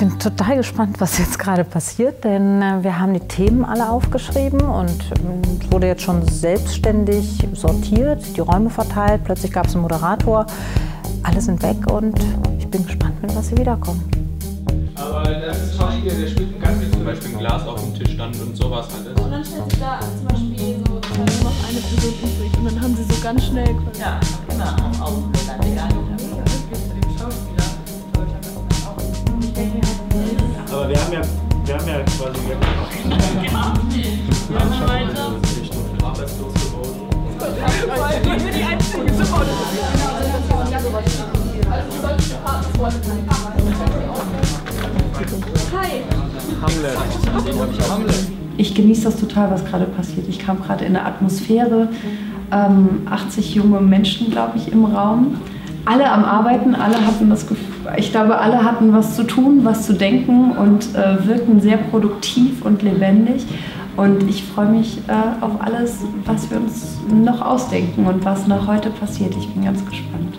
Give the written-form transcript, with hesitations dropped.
Ich bin total gespannt, was jetzt gerade passiert, denn wir haben die Themen alle aufgeschrieben und wurde jetzt schon selbstständig sortiert, die Räume verteilt, plötzlich gab es einen Moderator, alle sind weg und ich bin gespannt, mit was sie wiederkommen. Aber das ist Schauspieler, der spielt einen Gang, zum Beispiel ein Glas auf dem Tisch stand und sowas alles. Und dann stellt sie da zum Beispiel so, da ist noch eine Person übrig und dann haben sie so ganz schnell... Ja, genau, auch dann egal. Aber wir haben ja quasi Ich genieße das total, was gerade passiert. Ich kam gerade in eine Atmosphäre, 80 junge Menschen, glaube ich, im Raum. Alle am Arbeiten, alle hatten das Gefühl, ich glaube, alle hatten was zu tun, was zu denken und wirken sehr produktiv und lebendig. Und ich freue mich auf alles, was wir uns noch ausdenken und was noch heute passiert. Ich bin ganz gespannt.